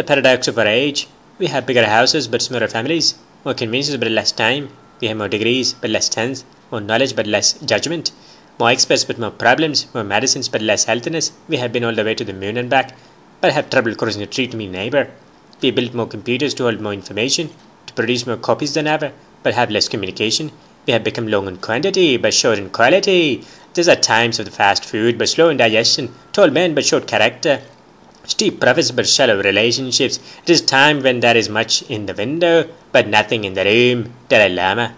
The paradox of our age. We have bigger houses but smaller families, more conveniences but less time, we have more degrees but less sense, more knowledge but less judgment, more experts but more problems, more medicines but less healthiness. We have been all the way to the moon and back, but have trouble crossing a tree to meet a neighbor. We built more computers to hold more information, to produce more copies than ever, but have less communication. We have become long in quantity but short in quality. These are times of the fast food but slow in digestion, tall men but short character, steep profits but shallow relationships. It is time when there is much in the window but nothing in the room. Dalai Lama.